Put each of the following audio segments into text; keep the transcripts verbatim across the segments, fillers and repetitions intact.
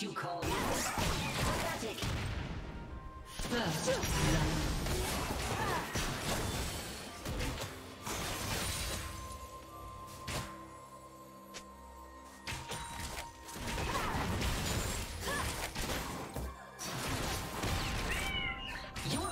what you call pathetic. First love. Your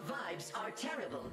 vibes are terrible.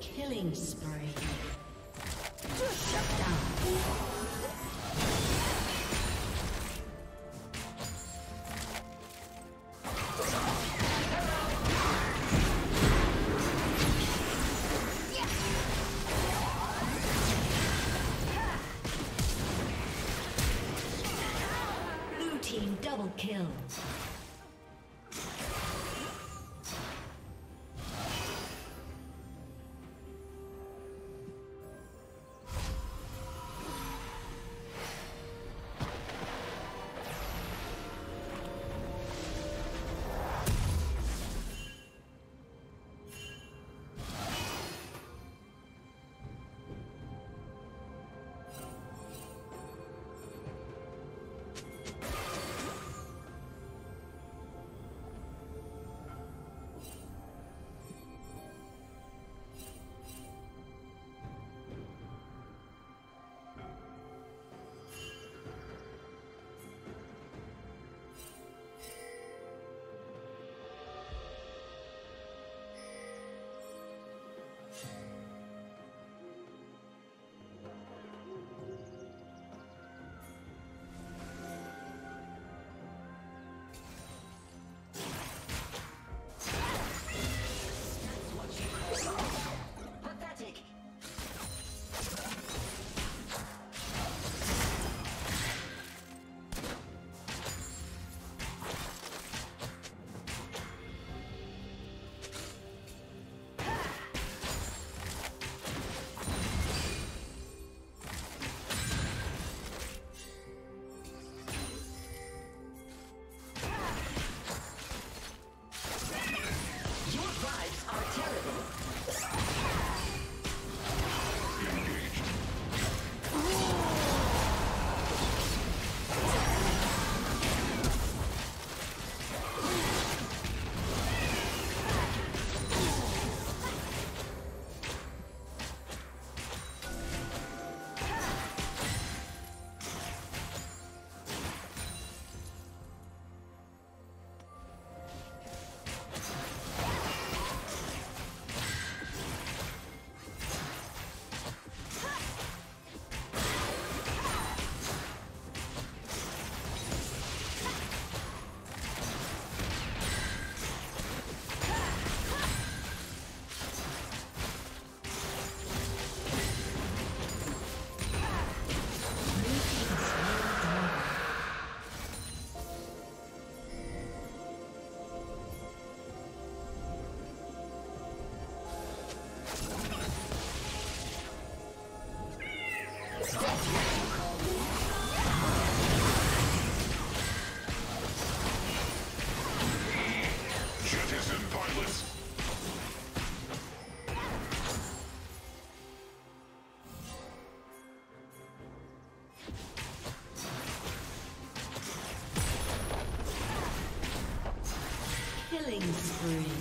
Killing spree. Just shut down. Kill. Killing spree.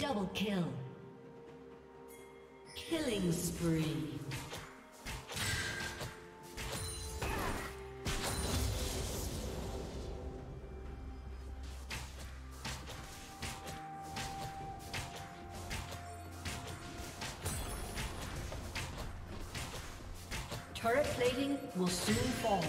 Double kill. Killing spree. Turret plating will soon fall.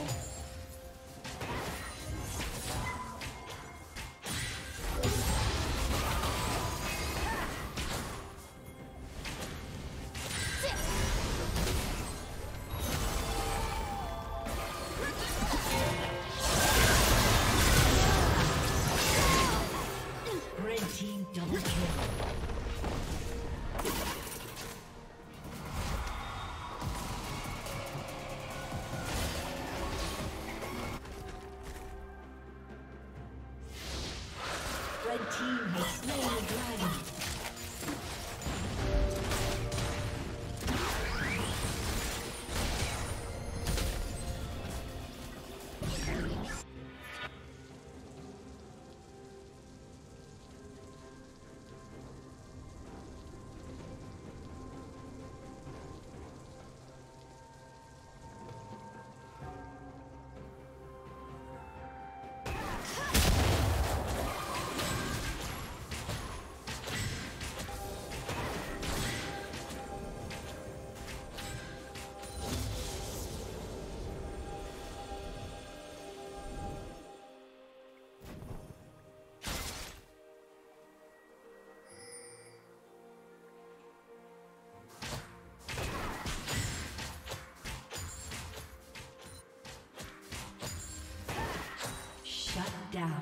down.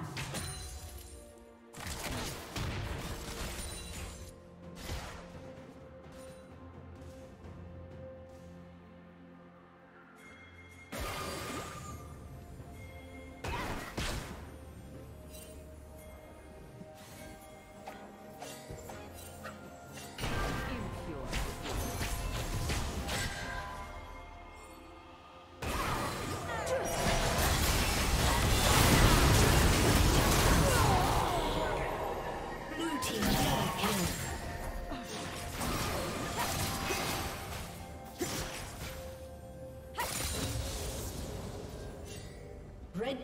Red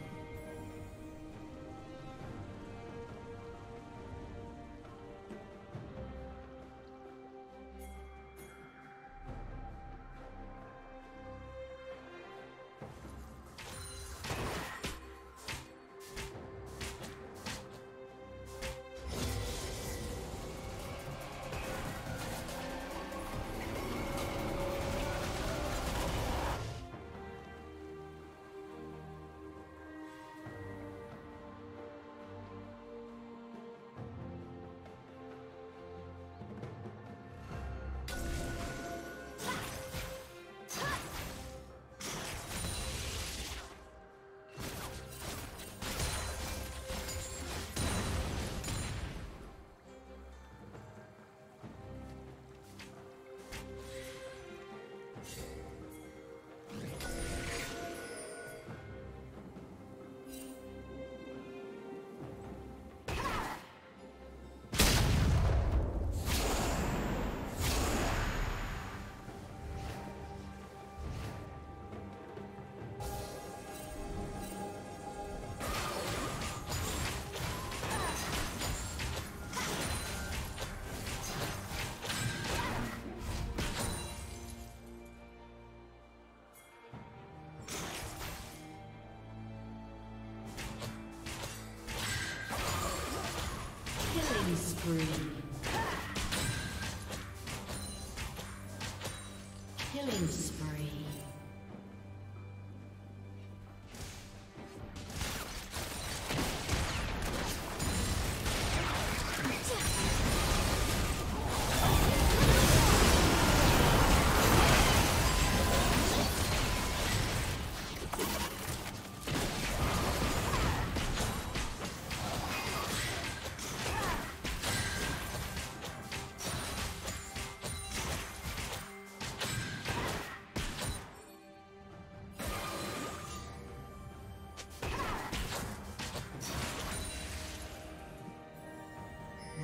Killing spree.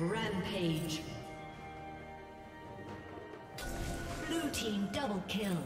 Rampage. Blue team double kill.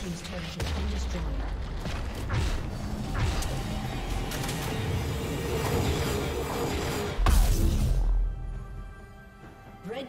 Team's turret has been destroyed. Red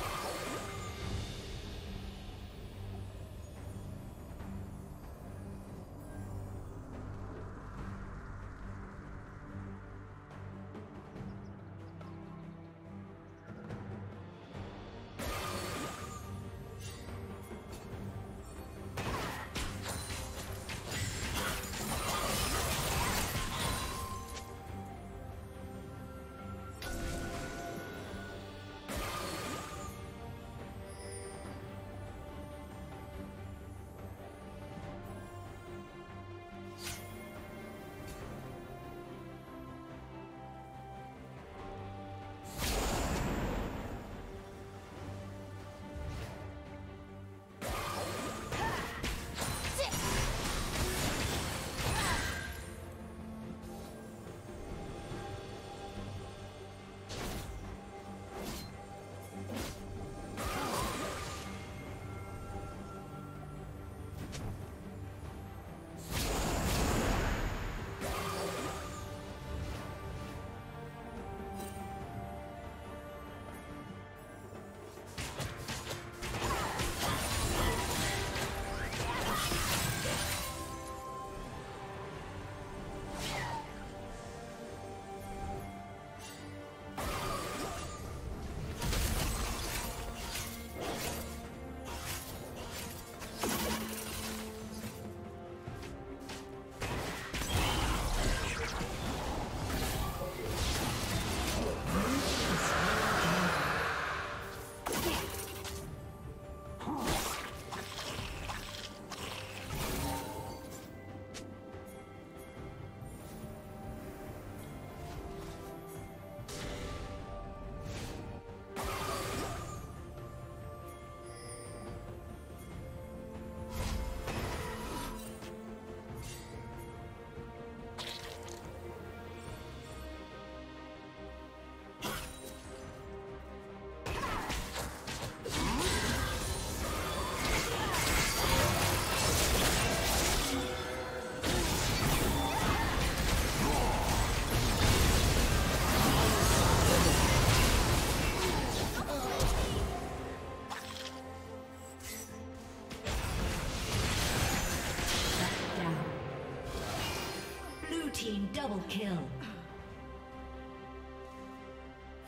Double kill.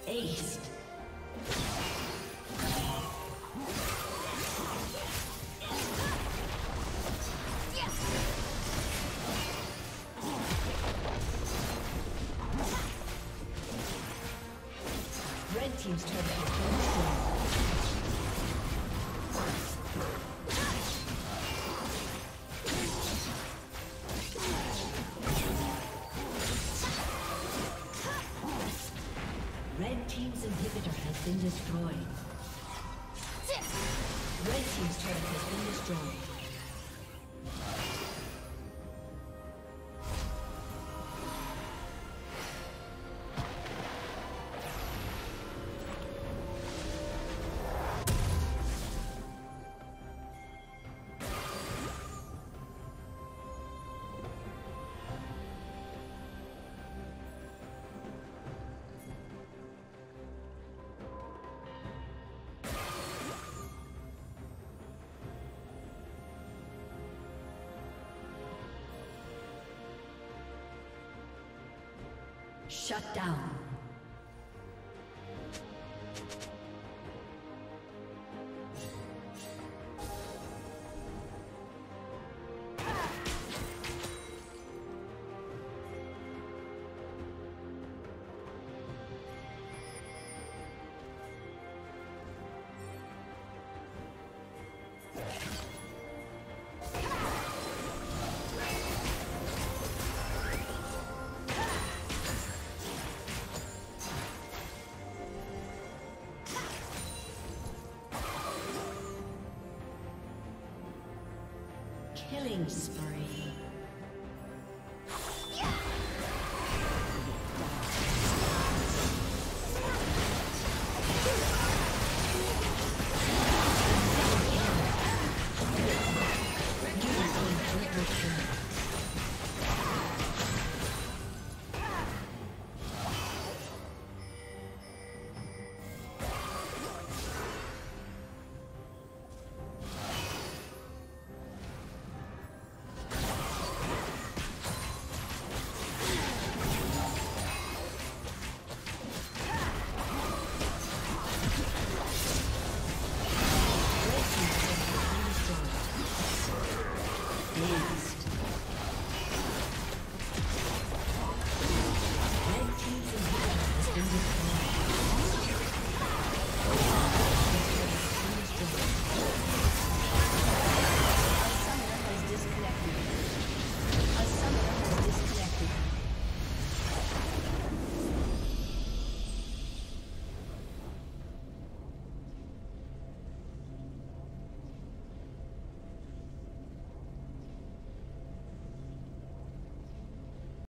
Ace. Red team's turret has been destroyed. Been destroyed. Red team's turret has been destroyed. Shut down. Killing spree.